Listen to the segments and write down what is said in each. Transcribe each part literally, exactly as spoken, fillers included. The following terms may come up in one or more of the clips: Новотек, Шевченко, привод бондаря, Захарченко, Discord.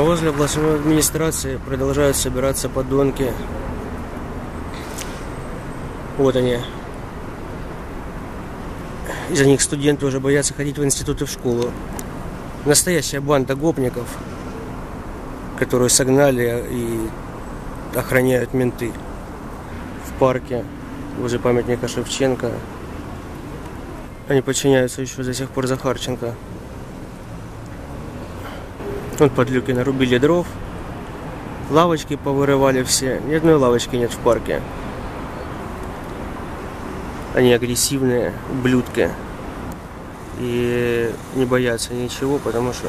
Возле областной администрации продолжают собираться подонки. Вот они. Из-за них студенты уже боятся ходить в институт и в школу. Настоящая банда гопников, которую согнали и охраняют менты в парке возле памятника Шевченко. Они подчиняются еще до сих пор Захарченко. Вот подлюки нарубили дров, лавочки повырывали все. Ни одной лавочки нет в парке. Они агрессивные, ублюдки. И не боятся ничего, потому что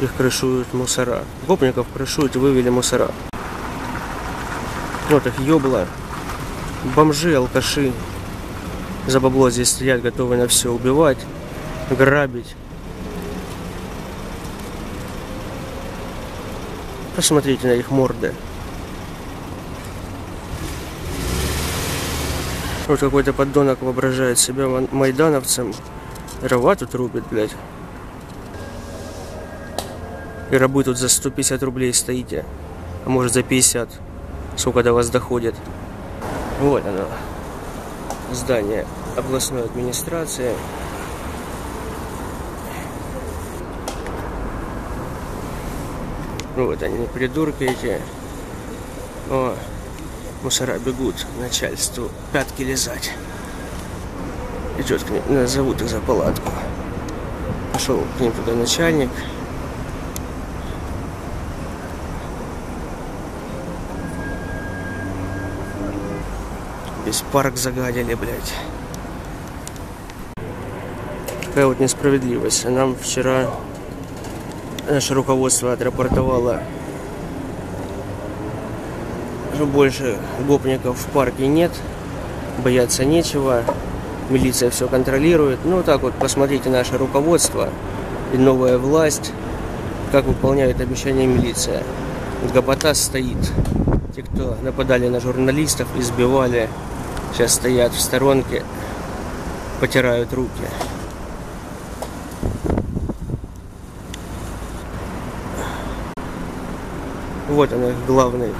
их крышуют мусора. Гопников крышуют и вывели мусора. Вот их ёбла. Бомжи, алкаши. За бабло здесь стоят, готовы на все убивать, грабить. Посмотрите на их морды. Вот какой-то поддонок воображает себя майдановцем. Рова тут рубит, блядь. И рабы тут за сто пятьдесят рублей стоите. А может за пятьдесят. Сколько до вас доходит. Вот оно. Здание областной администрации. Вот они, придурки эти. О, мусора бегут начальству пятки лизать. Идет к ним, зовут их за палатку. Пошел к ним туда начальник. Весь парк загадили, блядь. Такая вот несправедливость. Нам вчера наше руководство отрапортовало, что больше гопников в парке нет, бояться нечего, милиция все контролирует. Ну так вот, посмотрите наше руководство и новая власть, как выполняют обещания милиция. Гопота стоит. Те, кто нападали на журналистов, избивали, сейчас стоят в сторонке, потирают руки. Вот он, их главный.